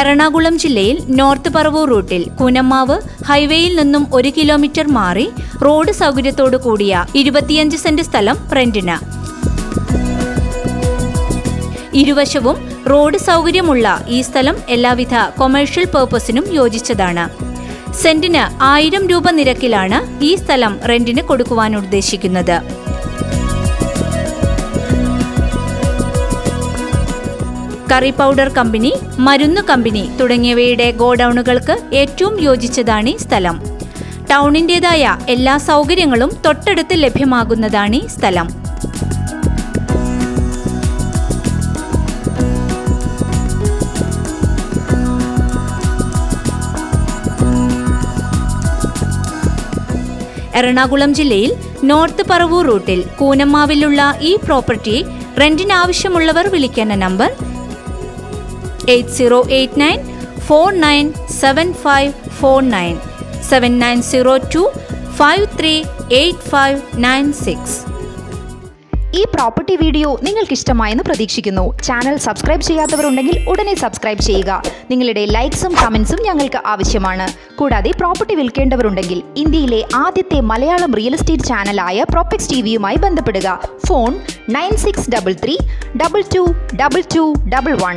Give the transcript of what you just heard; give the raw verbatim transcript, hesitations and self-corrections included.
എറണാകുളം ജില്ലയിൽ നോർത്ത് പറവൂർ റൂട്ടിൽ കൂനമാവ് ഹൈവേയിൽ നിന്നും ഒരു കിലോമീറ്റർ മാറി റോഡ് സൗകര്യത്തോടു കൂടിയ ഇരുപത്തിയഞ്ച് സെന്റ് സ്ഥലം റെന്റിന്. ഇരുവശവും റോഡ് സൗകര്യമുള്ള ഈ സ്ഥലം എല്ലാവിധ കൊമേഴ്ഷ്യൽ പേർപ്പസിനും യോജിച്ചതാണ്. സെന്റിന് ആയിരം രൂപ നിരക്കിലാണ് ഈ സ്ഥലം റെന്റിന് കൊടുക്കുവാൻ ഉദ്ദേശിക്കുന്നത്. കറി പൗഡർ കമ്പനി, മരുന്ന് കമ്പനി തുടങ്ങിയവയുടെ ഗോഡൌണുകൾക്ക് ഏറ്റവും യോജിച്ചതാണ് ഈ സ്ഥലം. ടൗണിൻ്റെതായ എല്ലാ സൗകര്യങ്ങളും തൊട്ടടുത്ത് ലഭ്യമാകുന്നതാണ് ഈ സ്ഥലം. എറണാകുളം ജില്ലയിൽ നോർത്ത് പറവൂർ റൂട്ടിൽ കൂനമാവിലുള്ള ഈ പ്രോപ്പർട്ടി റെന്റിന് ആവശ്യമുള്ളവർ വിളിക്കുന്ന number eight zero eight nine four nine seven five four nine, seven nine zero two five three eight five nine six. ഈ പ്രോപ്പർട്ടി വീഡിയോ നിങ്ങൾക്ക് ഇഷ്ടമായെന്ന് പ്രതീക്ഷിക്കുന്നു. ചാനൽ സബ്സ്ക്രൈബ് ചെയ്യാത്തവരുണ്ടെങ്കിൽ ഉടനെ സബ്സ്ക്രൈബ് ചെയ്യുക. നിങ്ങളുടെ ലൈക്സും കമൻസും ഞങ്ങൾക്ക് ആവശ്യമാണ്. കൂടാതെ പ്രോപ്പർട്ടി വിൽക്കേണ്ടവരുണ്ടെങ്കിൽ ഇന്ത്യയിലെ ആദ്യത്തെ മലയാളം റിയൽ എസ്റ്റേറ്റ് ചാനലായ പ്രോപെക്സ് ടിവിയുമായി ബന്ധപ്പെടുക. Phone nine six double three double two double two double one.